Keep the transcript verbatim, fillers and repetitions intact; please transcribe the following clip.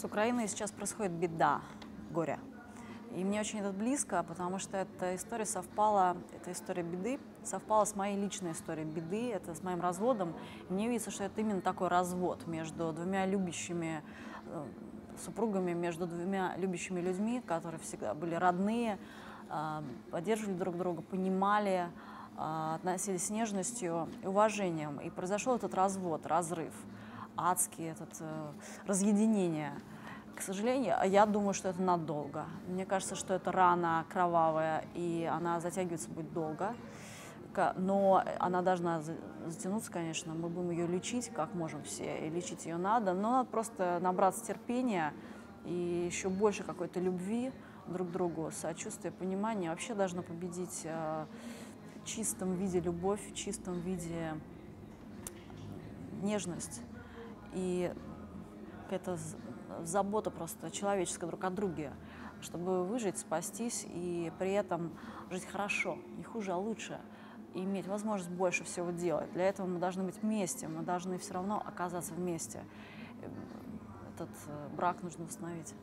С Украиной сейчас происходит беда, горе. И мне очень это близко, потому что эта история совпала, эта история беды совпала с моей личной историей беды, это с моим разводом. И мне видится, что это именно такой развод между двумя любящими э, супругами, между двумя любящими людьми, которые всегда были родные, э, поддерживали друг друга, понимали, э, относились с нежностью и уважением. И произошел этот развод, разрыв, адский этот, э, разъединение. К сожалению, я думаю, что это надолго. Мне кажется, что это рана кровавая, и она затягивается будет долго. Но она должна затянуться, конечно. Мы будем ее лечить, как можем все, и лечить ее надо. Но надо просто набраться терпения и еще больше какой-то любви друг к другу, сочувствия, понимания. Вообще должна победить в чистом виде любовь, в чистом виде нежность. И это... забота просто человеческая друг о друге, чтобы выжить, спастись и при этом жить хорошо, не хуже, а лучше, и иметь возможность больше всего делать. Для этого мы должны быть вместе, мы должны все равно оказаться вместе. Этот брак нужно восстановить.